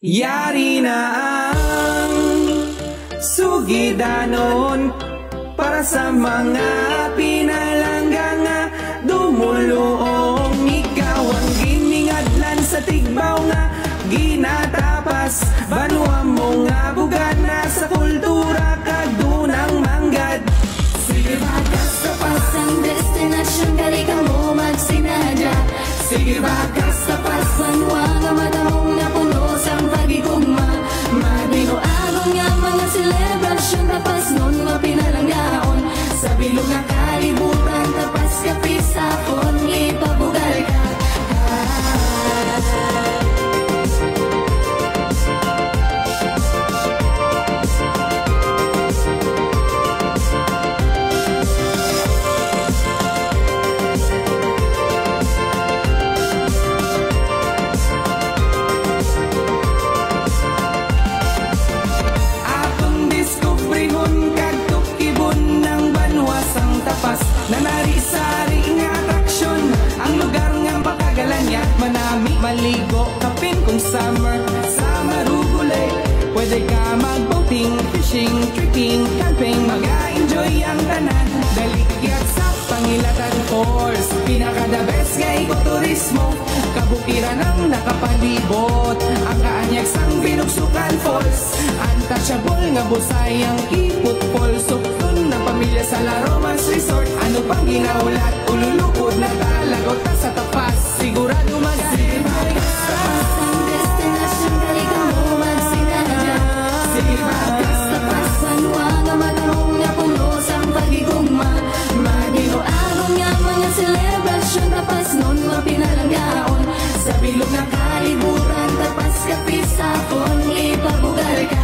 Yari na ang sugidanon para sa mga pinalanggang nga dumuluong. Ikaw ang giningadlan sa tigbaw nga ginatapas, banwa mo nga bugan na sa kultura kag dunang manggad. Sige ba Tapaz ang destinasyon dali ka mo magsinadya? Sige ba Tapaz banwa nga mata mong napuno sa pagigugma? Mabinoagon nga mga celebration Tapaz nun nga pinalanggaon sa bilog nga kalibutan. Tapaz Capiz sapon ipabugal ka. Nanari-sari nga atraksyon ang lugar nga pakagalanyat, manami maligo kapin kung summer sa Marugulay. Pwede ka mag-boating, fishing, trekking, camping, mag-a-enjoy ang tanan. Dalikyat sa Pangilatan course, pinaka-the best nga ekoturismo. Kabukiran ang nakapalibot, ang kaanyag sang Binugsukan Falls. Untouchable nga busay ang Iput Falls. Suktun ng pamilya sa Salaromas Resort. Ano pang ginaulat, ululukod na talagot na sa Tapaz. Sigurado mag-sibag Tapaz ang destinasyon, galing mo magsinadya. Sibag Tapaz, banwa nga matarong nga punos ang pagigugma. Maginoaron nga mga celebration Tapaz nun mga pinalanggaon sa bilog na kalibutan. Tapaz Capiz sapon ipabugal ka.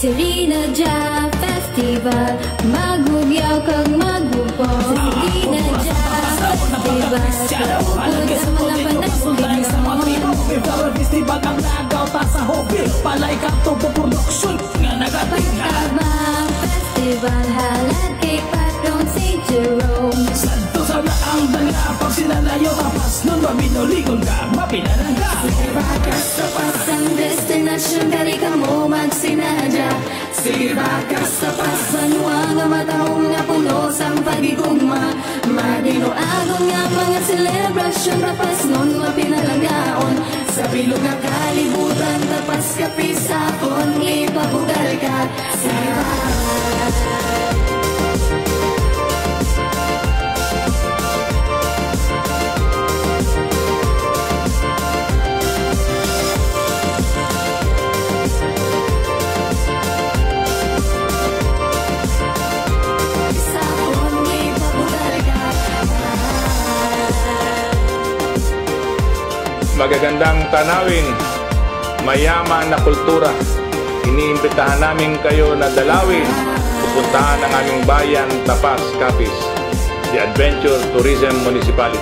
Serina Djape Festival, magugyaw kag magupo. Serina Djape Festival, pagod sa mga panagsigil Festival, festival ang nagaw ta sa hobi, palay ka tubo production nga nagatingan. Pagtabang festival, halad kay Patron St. Jerome. Santo sana ang danga, pag sinalayo Tapaz nun mabinoligong ka, mapinalangga. Sibakas Tapaz ang destinasyon, dali ka mo magsinadya. Sibakas Tapaz banwa nga matahong nga puno sang pagigugma. Madinoagon nga mga celebration Tapaz nun mapinalanggaon sa bilog nga kalibutan. Tapaz Capiz sapon ipabugal ka. Magagandang tanawin, mayaman na kultura. Iniimbitahan namin kayo na dalawin, pupuntahan ang aming bayan Tapaz Capiz, The Adventure Tourism Municipality.